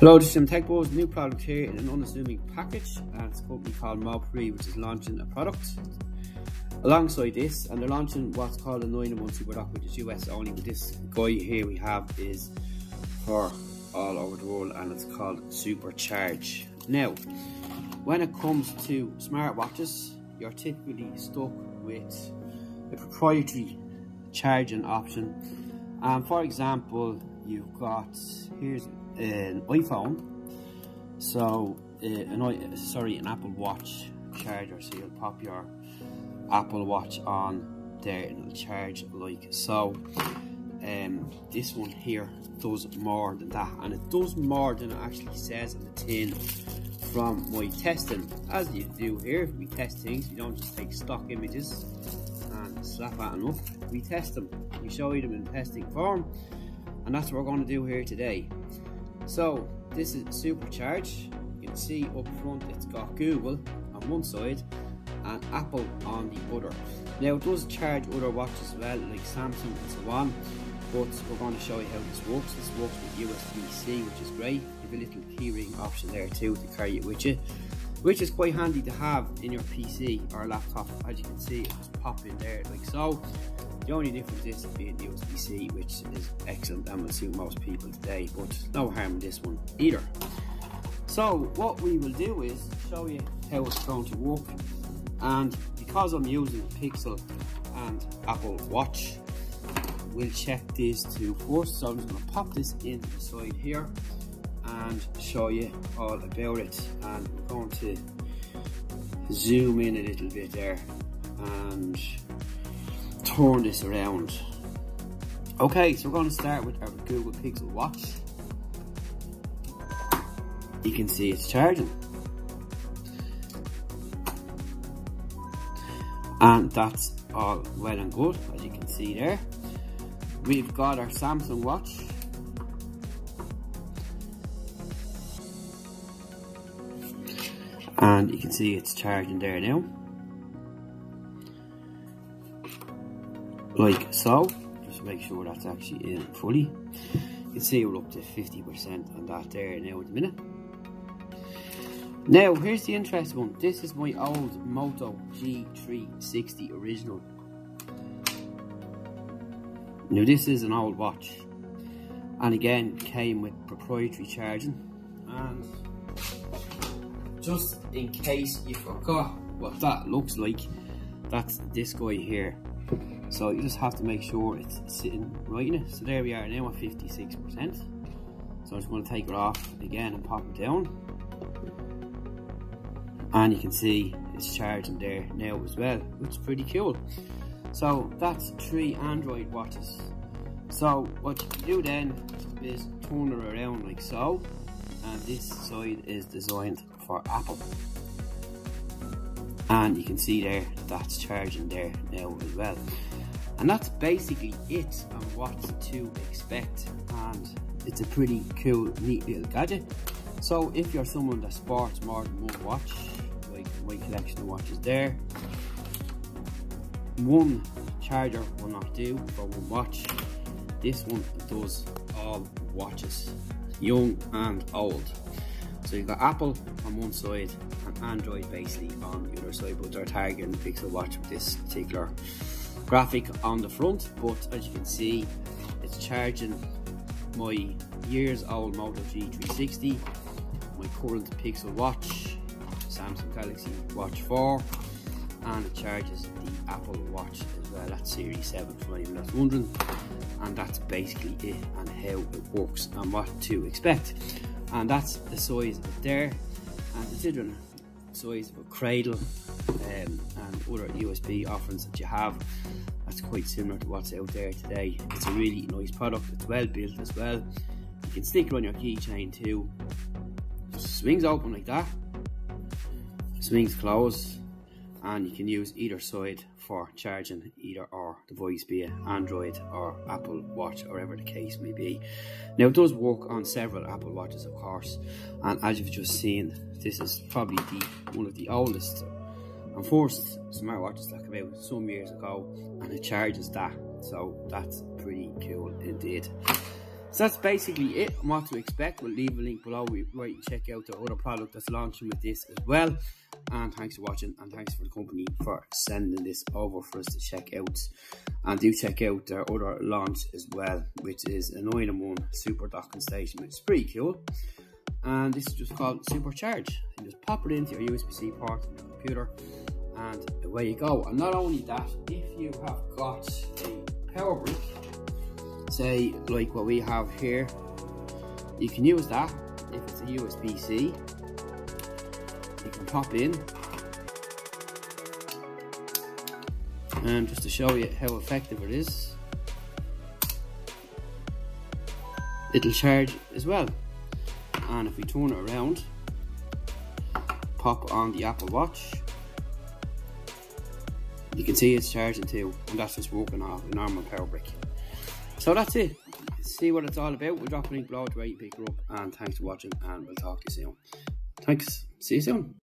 Hello, this is Jim TechBuzz, new product here in an unassuming package. It's a company called Mobfree, which is launching a product alongside this, and they're launching what's called a 9-in-1 SuperDock, which is US only. But this guy here we have is for all over the world, and it's called SuperCharge. Now, when it comes to smartwatches, you're typically stuck with a proprietary charging option. For example, you've got here's an iPhone, so an Apple Watch charger. So you'll pop your Apple Watch on there and it'll charge like so. This one here does more than that, and it does more than it actually says on the tin. From my testing, as you do here, we test things. We don't just take stock images and slap at them up. We test them. We show you them in testing form, and that's what we're going to do here today. So this is SuperCharge. You can see up front it's got Google on one side and Apple on the other. Now it does charge other watches as well, like Samsung and so on, but we're going to show you how this works. This works with USB-C, which is great. You have a little keyring option there too to carry it with you, which is quite handy to have in your PC or laptop. As you can see, it's pop in there like so. The only difference is being USB-C, which is excellent and will suit most people today, but no harm in this one either. So what we will do is show you how it's going to work, and because I'm using Pixel and Apple Watch, we'll check these two first. So I'm just going to pop this into the side here and show you all about it, and we're going to zoom in a little bit there and turn this around. Okay, so we're going to start with our Google Pixel Watch. You can see it's charging, and that's all well and good. As you can see there, we've got our Samsung Watch, and you can see it's charging there now, like so. Just make sure that's actually in fully. You can see we're up to 50% on that there now at the minute. Now here's the interesting one. This is my old Moto G360 original. Now this is an old watch, and again came with proprietary charging. And just in case you forgot what that looks like, that's this guy here. So you just have to make sure it's sitting right in it. So there we are now at 56%. So I'm just going to take it off again and pop it down, and you can see it's charging there now as well, which is pretty cool. So that's 3 Android watches. So what you can do then is turn it around like so, and this side is designed for Apple. And you can see there, that's charging there now as well. And that's basically it on what to expect, and it's a pretty cool, neat little gadget. So if you're someone that sports more than one watch, like my collection of watches there, one charger will not do for one watch. This one does all watches, young and old. So you've got Apple on one side and Android basically on the other side, but they're targeting the Pixel Watch with this particular graphic on the front. But as you can see, it's charging my years old Moto G360, my current Pixel Watch, Samsung Galaxy Watch 4, and it charges the Apple Watch as well. That's Series 7 for anyone that's wondering. And that's basically it and how it works and what to expect. And that's the size of it there, and considering the size of a cradle and other USB offerings that you have, that's quite similar to what's out there today. It's a really nice product. It's well built as well. You can stick it on your keychain too. Just swings open like that, swings closed, and you can use either side for charging either or device, be it Android or Apple Watch or whatever the case may be. Now it does work on several Apple Watches, of course, and as you've just seen, this is probably one of the oldest and first smartwatches that came out some years ago, and it charges that. So that's pretty cool indeed. So that's basically it on what to expect. We'll leave a link below where you can check out the other product that's launching with this as well. And thanks for watching, and thanks for the company for sending this over for us to check out. And do check out their other launch as well, which is an all-in-one super docking station, which is pretty cool. And this is just called SuperCharge. You just pop it into your USB-C port on your computer and away you go. And not only that, if you have got a power brick, say like what we have here, you can use that. If it's a USB-C, you can pop in. And just to show you how effective it is, it'll charge as well. And if we turn it around, pop on the Apple Watch, you can see it's charging too, and that's just working off a normal power brick. So that's it. See what it's all about. We'll drop a link below to where you pick her up. And thanks for watching, and we'll talk to you soon. Thanks. See you soon.